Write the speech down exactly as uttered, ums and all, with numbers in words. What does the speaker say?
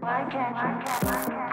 Why can't you?